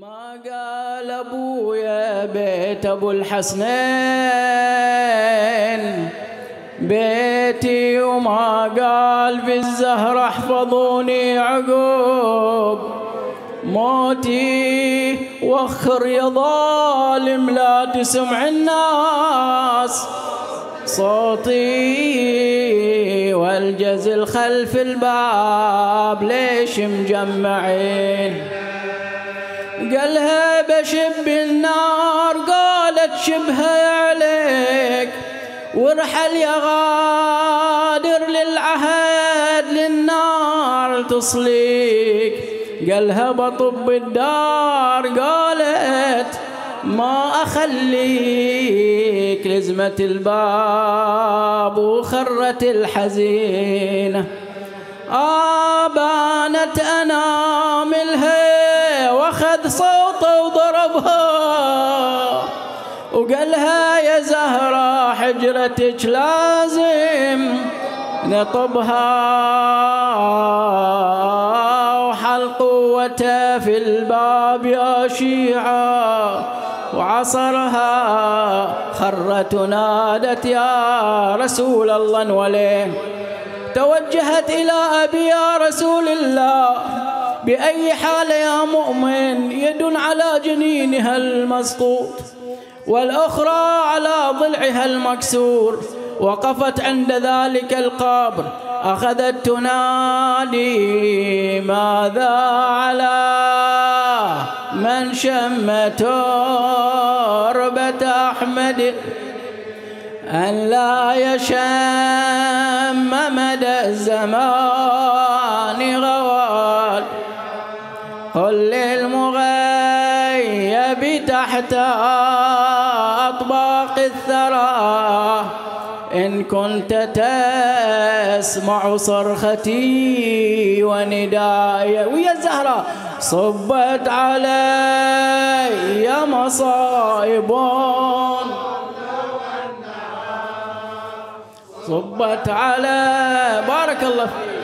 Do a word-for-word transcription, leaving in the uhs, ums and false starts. ما قال ابويا بيت ابو الحسنين بيتي، وما قال بالزهر احفظوني عقب موتي، وخر يا ظالم لا تسمع الناس صوتي، والجزل خلف الباب ليش مجمعين؟ قالها بشب النار، قالت شبها عليك وارحل يا غادر للعهد للنار تصليك. قالها بطب الدار، قالت ما أخليك لزمة الباب وخرت الحزينة، آبانت أناملها واخذ صوته وضربها وقالها يا زهرة حجرتك لازم نطبها، وحل قوتها في الباب يا شيعة وعصرها، خرت ونادت يا رسول الله انوليه. توجهت إلى أبي يا رسول الله، بأي حال يا مؤمن؟ يد على جنينها المسقوط والأخرى على ضلعها المكسور. وقفت عند ذلك القبر، أخذت تنادي ماذا على من شم تربة أحمد أن لا يشم مدى الزمان غوال، قل للمغيب تحت أطباق الثرى إن كنت تسمع صرختي ونداي. ويا زهرة صبت علي مصائب، صبت على بارك الله فيك.